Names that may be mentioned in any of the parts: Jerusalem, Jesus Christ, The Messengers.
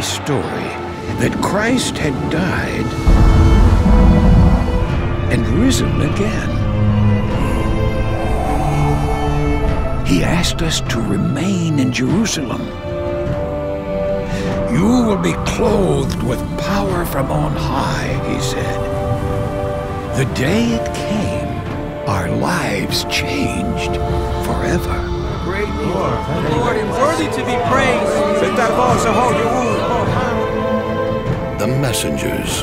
my story that Christ had died and risen again. He asked us to remain in Jerusalem. You will be clothed with power from on high, he said. The day it came, our lives changed forever. Great Lord, the Lord is worthy to be praised. The Messengers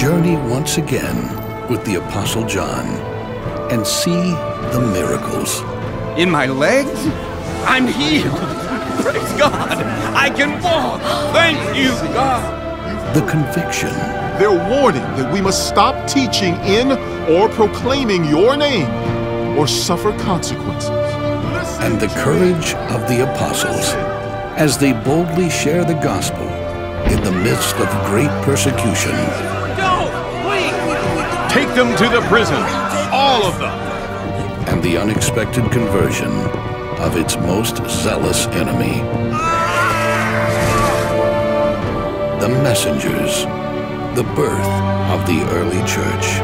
journey once again with the Apostle John and see the miracles. In my legs, I'm healed. Praise God, I can walk. Thank you, God. The conviction. They're warning that we must stop teaching in or proclaiming your name or suffer consequences. And the courage of the apostles as they boldly share the gospel in the midst of great persecution. Don't, please. Take them to the prison, all of them. And the unexpected conversion of its most zealous enemy. The Messengers, the birth of the early church.